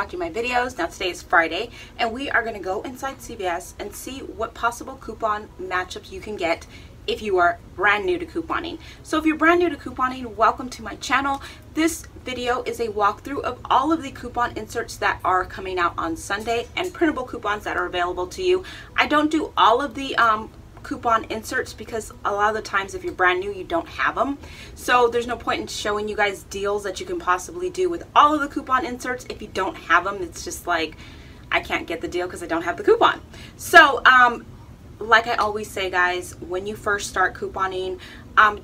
watching my videos. Now today is Friday and we are going to go inside CVS and see what possible coupon matchups you can get if you are brand new to couponing. So if you're brand new to couponing, welcome to my channel. This video is a walkthrough of all of the coupon inserts that are coming out on Sunday and printable coupons that are available to you. I don't do all of the coupon inserts because a lot of the times if you're brand new you don't have them, so there's no point in showing you guys deals that you can possibly do with all of the coupon inserts if you don't have them. It's just like I can't get the deal because I don't have the coupon. So like I always say, guys, when you first start couponing,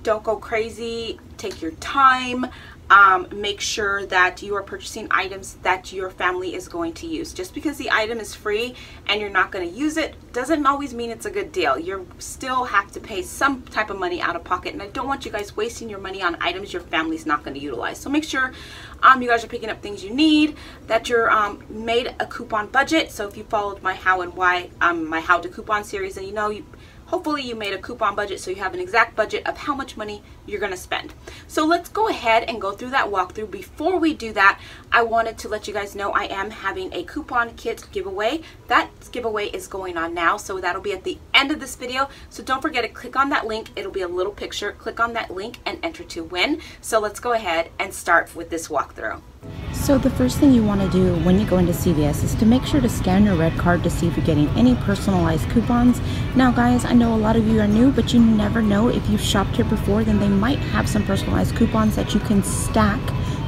don't go crazy. Take your time. Make sure that you are purchasing items that your family is going to use. Just because the item is free and you're not going to use it doesn't always mean it's a good deal. You still have to pay some type of money out of pocket, and I don't want you guys wasting your money on items your family's not going to utilize. So make sure you guys are picking up things you need, that you're made a coupon budget. So if you followed my how and why, my how to coupon series, then you know hopefully you made a coupon budget, so you have an exact budget of how much money you're going to spend. So let's go ahead and go through that walkthrough. Before we do that, I wanted to let you guys know I am having a coupon kit giveaway. That giveaway is going on now, so that'll be at the end of this video. So don't forget to click on that link. It'll be a little picture. Click on that link and enter to win. So let's go ahead and start with this walkthrough. So the first thing you want to do when you go into CVS is to make sure to scan your red card to see if you're getting any personalized coupons. Now guys, I know a lot of you are new, but you never know. If you've shopped here before, then they might have some personalized coupons that you can stack,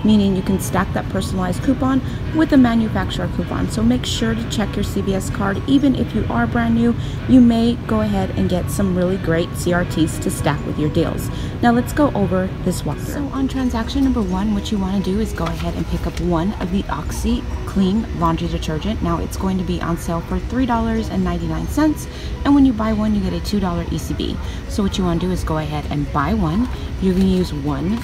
meaning you can stack that personalized coupon with the manufacturer coupon. So make sure to check your CVS card. Even if you are brand new, you may go ahead and get some really great CRTs to stack with your deals. Now let's go over this walkthrough. So on transaction number one, what you want to do is go ahead and pick up one of the OxiClean laundry detergent. Now it's going to be on sale for $3.99, and when you buy one you get a $2 ECB. So what you want to do is go ahead and buy one. You're going to use one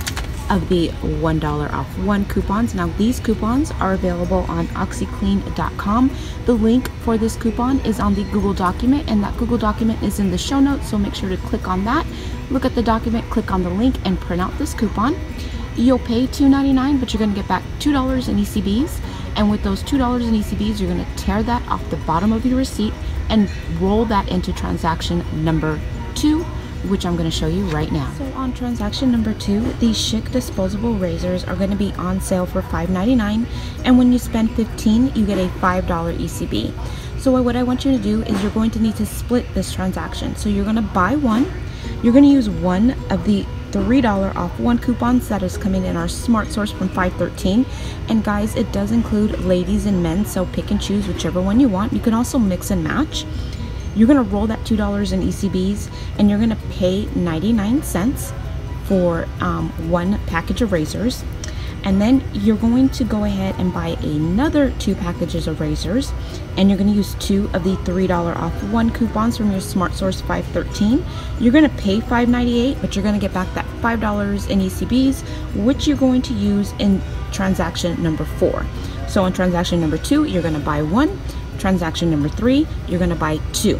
of the $1 off one coupons. Now these coupons are available on OxiClean.com. The link for this coupon is on the Google document, and that Google document is in the show notes, so make sure to click on that. Look at the document, click on the link, and print out this coupon. You'll pay $2.99, but you're going to get back $2 in ECBs, and with those $2 in ECBs you're going to tear that off the bottom of your receipt and roll that into transaction number two, which I'm going to show you right now. So on transaction number two, these Schick disposable razors are going to be on sale for $5.99, and when you spend $15 you get a $5 ECB. So what I want you to do is you're going to need to split this transaction. So you're going to buy one, you're going to use one of the $3 off one coupons that is coming in our SmartSource from 513, and guys, it does include ladies and men, so pick and choose whichever one you want. You can also mix and match. You're going to roll that $2 in ECBs, and you're going to pay 99¢ for one package of razors. And then you're going to go ahead and buy another two packages of razors, and you're going to use two of the $3 off one coupons from your SmartSource 513. You're going to pay $5.98, but you're going to get back that $5 in ECBs, which you're going to use in transaction number four. So on transaction number two, you're going to buy one. Transaction number three, you're going to buy two.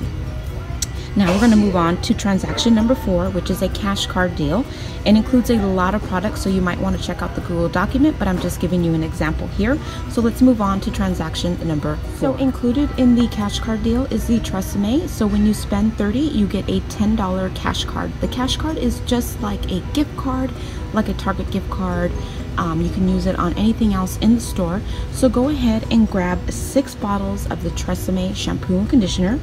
Now we're going to move on to transaction number four, which is a cash card deal. It includes a lot of products, so you might want to check out the Google document, but I'm just giving you an example here. So let's move on to transaction number four. So included in the cash card deal is the TRESemme. So when you spend $30, you get a $10 cash card. The cash card is just like a gift card, like a Target gift card. You can use it on anything else in the store. So go ahead and grab 6 bottles of the TRESemme shampoo and conditioner.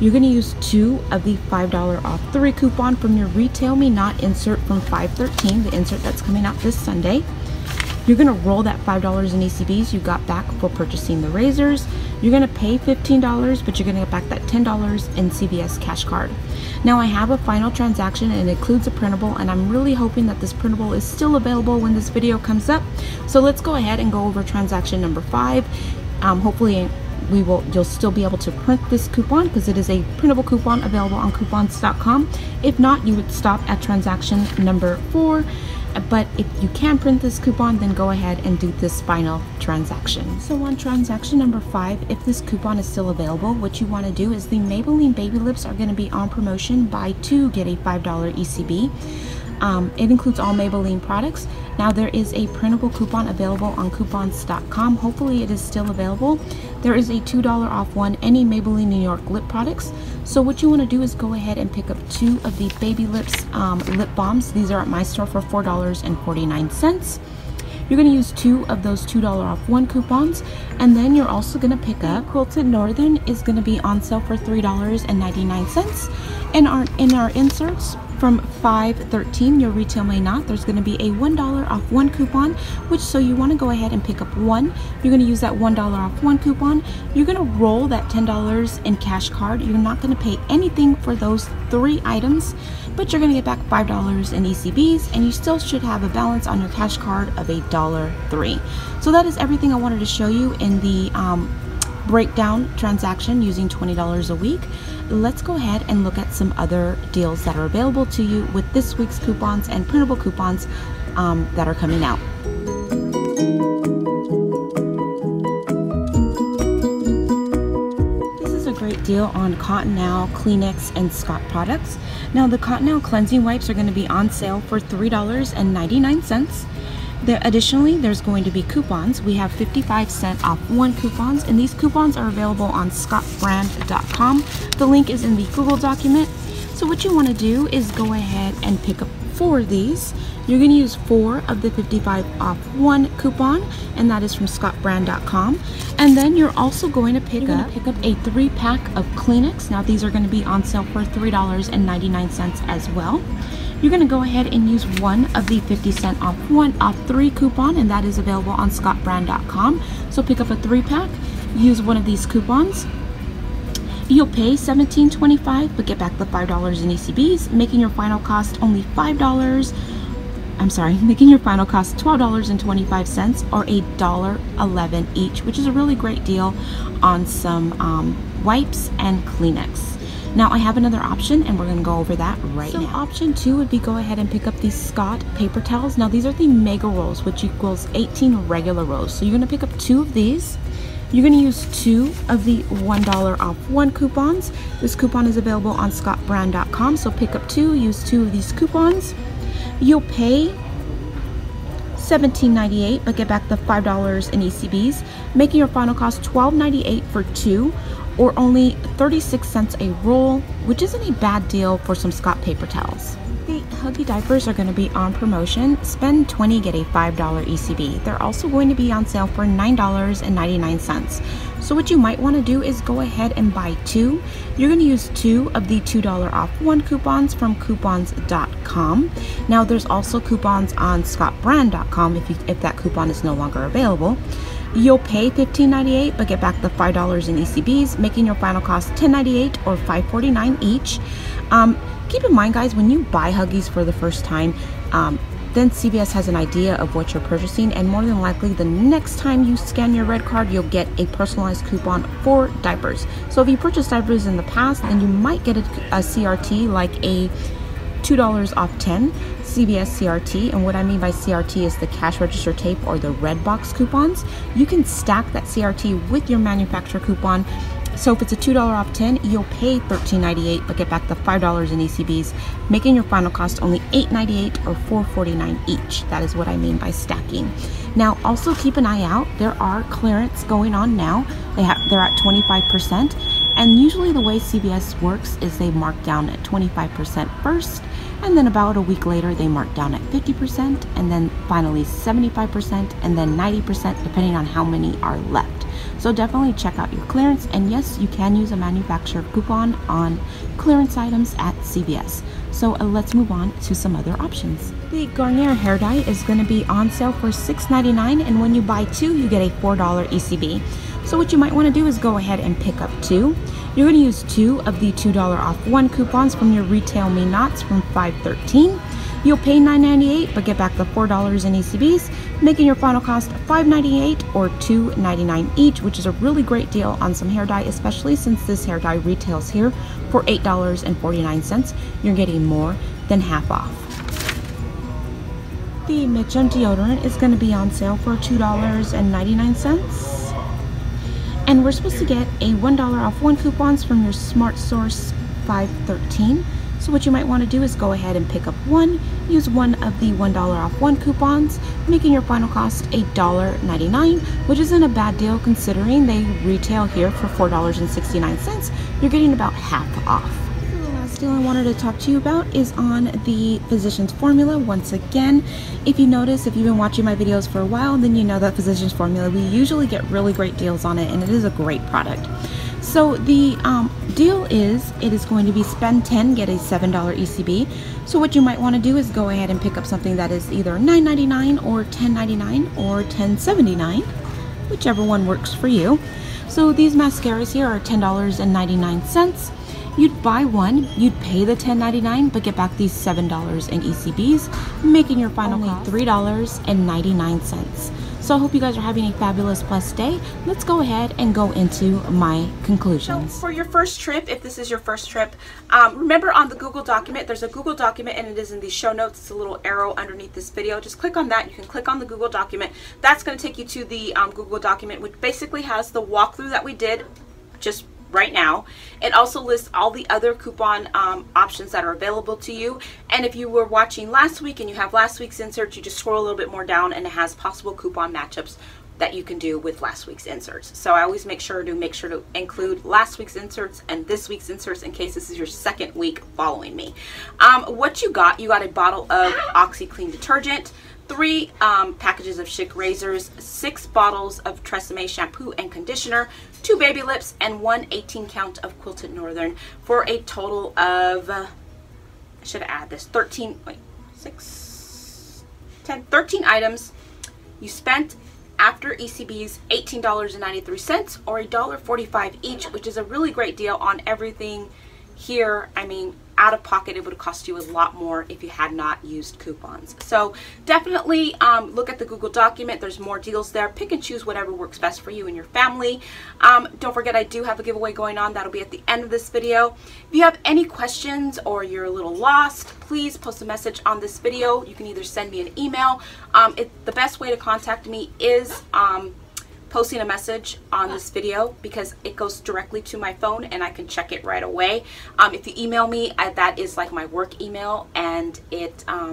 You're going to use 2 of the $5 off 3 coupon from your RetailMeNot insert from 513, the insert that's coming out this Sunday. You're going to roll that $5 in ECBs you got back for purchasing the razors. You're going to pay $15, but you're going to get back that $10 in CVS cash card. Now I have a final transaction, and it includes a printable, and I'm really hoping that this printable is still available when this video comes up. So let's go ahead and go over transaction number 5. Hopefully you'll still be able to print this coupon because it is a printable coupon available on coupons.com. If not, you would stop at transaction number 4. But if you can print this coupon, then go ahead and do this final transaction. So on transaction number 5, if this coupon is still available, what you want to do is the Maybelline baby lips are going to be on promotion. Buy 2, get a $5 ECB. It includes all Maybelline products. Now there is a printable coupon available on coupons.com. Hopefully it is still available. There is a $2 off one, any Maybelline New York lip products. So what you want to do is go ahead and pick up two of the Baby Lips lip balms. These are at my store for $4.49. You're going to use two of those $2 off one coupons, and then you're also going to pick up Quilted Northern is going to be on sale for $3.99, and in our inserts from 5/13, your RetailMeNot, there's going to be a $1 off one coupon, which so you want to go ahead and pick up one. You're going to use that $1 off one coupon. You're going to roll that $10 in cash card. You're not going to pay anything for those three items, but you're going to get back $5 in ECBs, and you still should have a balance on your cash card of $1.03. So that is everything I wanted to show you in the breakdown transaction using $20 a week. Let's go ahead and look at some other deals that are available to you with this week's coupons and printable coupons that are coming out. Deal on Cottonelle, Kleenex, and Scott products. Now the Cottonelle cleansing wipes are going to be on sale for $3.99. Additionally, there's going to be coupons. We have 55-cent off one coupons, and these coupons are available on scottbrand.com. The link is in the Google document. So what you want to do is go ahead and pick up four of these. You're going to use four of the 55 off one coupon, and that is from scottbrand.com. And then you're also going to pick up a 3-pack of Kleenex. Now these are going to be on sale for $3.99 as well. You're going to go ahead and use one of the 50-cent off one off three coupon, and that is available on scottbrand.com. So pick up a 3-pack, use one of these coupons. You'll pay $17.25 but get back the $5 in ECBs, making your final cost only $12.25, or $1.11 each, which is a really great deal on some wipes and Kleenex. Now I have another option, and we're going to go over that right now. So option two would be go ahead and pick up these Scott paper towels. Now these are the mega rolls, which equals 18 regular rolls. So you're going to pick up two of these. You're going to use two of the $1 off one coupons. This coupon is available on scottbrand.com, so pick up two, use two of these coupons. You'll pay $17.98 but get back the $5 in ECBs, making your final cost $12.98 for two, or only 36 cents a roll, which isn't a bad deal for some Scott paper towels. The Huggies diapers are going to be on promotion. Spend $20, get a $5 ECB. They're also going to be on sale for $9.99. So what you might want to do is go ahead and buy two. You're going to use two of the $2 off one coupons from coupons.com. Now there's also coupons on scottbrand.com if that coupon is no longer available. You'll pay $15.98 but get back the $5 in ECBs, making your final cost $10.98 or $5.49 each. Keep in mind, guys, when you buy Huggies for the first time, then CVS has an idea of what you're purchasing, and more than likely the next time you scan your red card, you'll get a personalized coupon for diapers. So if you purchased diapers in the past, then you might get a CRT, like a $2 off 10 CVS CRT. And what I mean by CRT is the cash register tape or the red box coupons. You can stack that CRT with your manufacturer coupon. So if it's a $2 off 10, you'll pay $13.98 but get back the $5 in ECBs, making your final cost only $8.98 or $4.49 each. That is what I mean by stacking. Now also keep an eye out. There are clearance going on now. They're at 25%, and usually the way CVS works is they mark down at 25% first, and then about a week later they mark down at 50%, and then finally 75%, and then 90%, depending on how many are left. So definitely check out your clearance, and yes, you can use a manufacturer coupon on clearance items at CVS. So let's move on to some other options. The Garnier hair dye is going to be on sale for $6.99, and when you buy two, you get a $4 ECB. So what you might want to do is go ahead and pick up two. You're going to use two of the $2 off one coupons from your RetailMeNots from 5/13. You'll pay $9.98 but get back the $4 in ECBs, making your final cost $5.98 or $2.99 each, which is a really great deal on some hair dye, especially since this hair dye retails here for $8.49. You're getting more than half off. The Mitchum deodorant is going to be on sale for $2.99. And we're supposed to get a $1 off one coupons from your SmartSource 5/13. So what you might want to do is go ahead and pick up one, use one of the $1 off one coupons, making your final cost $1.99, which isn't a bad deal considering they retail here for $4.69. You're getting about half off. Deal I wanted to talk to you about is on the Physicians Formula. Once again, if you notice, if you've been watching my videos for a while, then you know that Physicians Formula, we usually get really great deals on it, and it is a great product. So the deal is, it is going to be spend $10, get a $7 ECB. So what you might want to do is go ahead and pick up something that is either $9.99 or $10.99 or $10.79, whichever one works for you. So these mascaras here are $10.99. You'd buy one, you'd pay the $10.99, but get back these $7 in ECBs, making your final cost $3.99. So I hope you guys are having a fabulous, blessed day. Let's go ahead and go into my conclusions. So for your first trip, if this is your first trip, remember on the Google document, there's a Google document and it is in the show notes. It's a little arrow underneath this video. Just click on that. You can click on the Google document. That's going to take you to the Google document, which basically has the walkthrough that we did just right now. It also lists all the other coupon options that are available to you. And if you were watching last week and you have last week's inserts, you just scroll a little bit more down and it has possible coupon matchups that you can do with last week's inserts. So I always make sure to include last week's inserts and this week's inserts in case this is your second week following me. What you got a bottle of OxiClean detergent, 3 packages of Schick razors, 6 bottles of TRESemme shampoo and conditioner, 2 baby lips, and 1 18 count of Quilted Northern for a total of, I should add this, 13 items. You spent after ECBs $18.93 or $1.45 each, which is a really great deal on everything here. I mean, out of pocket, it would cost you a lot more if you had not used coupons. So definitely look at the Google document. There's more deals there. Pick and choose whatever works best for you and your family. Don't forget, I do have a giveaway going on. That'll be at the end of this video. If you have any questions or you're a little lost, please post a message on this video. You can either send me an email. The best way to contact me is posting a message on this video because it goes directly to my phone and I can check it right away. If you email me, that is like my work email, and it I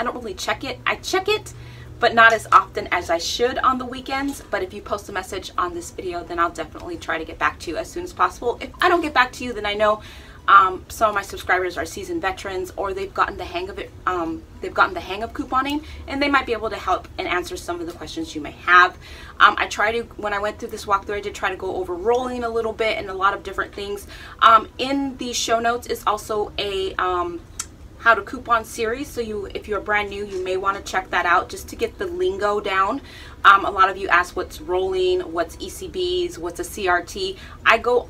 don't really check it. I check it, but not as often as I should on the weekends. But if you post a message on this video, then I'll definitely try to get back to you as soon as possible. If I don't get back to you, then I know some of my subscribers are seasoned veterans, or they've gotten the hang of it. They've gotten the hang of couponing, and they might be able to help and answer some of the questions you may have. I try to, when I went through this walkthrough, I did try to go over rolling a little bit and a lot of different things. In the show notes is also a how to coupon series. So if you're brand new, you may want to check that out just to get the lingo down. A lot of you ask what's rolling, what's ECBs, what's a CRT. I go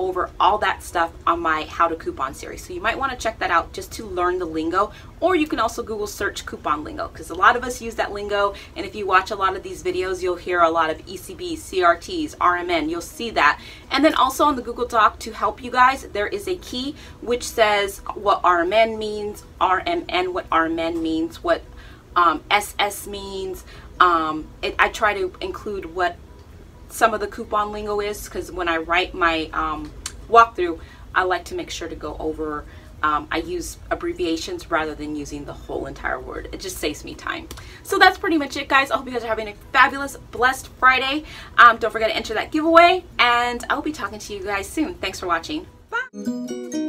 over all that stuff on my How to Coupon series. So you might want to check that out just to learn the lingo, or you can also Google search coupon lingo, because a lot of us use that lingo. And if you watch a lot of these videos, you'll hear a lot of ECB, CRTs, RMN, you'll see that. And then also on the Google Doc, to help you guys, there is a key which says what RMN means, RMN, what RMN means, what SS means. I try to include what some of the coupon lingo is, because when I write my walkthrough, I like to make sure to go over, I use abbreviations rather than using the whole entire word. It just saves me time. So that's pretty much it, guys. I hope you guys are having a fabulous, blessed Friday. Don't forget to enter that giveaway, and I'll be talking to you guys soon. Thanks for watching. Bye.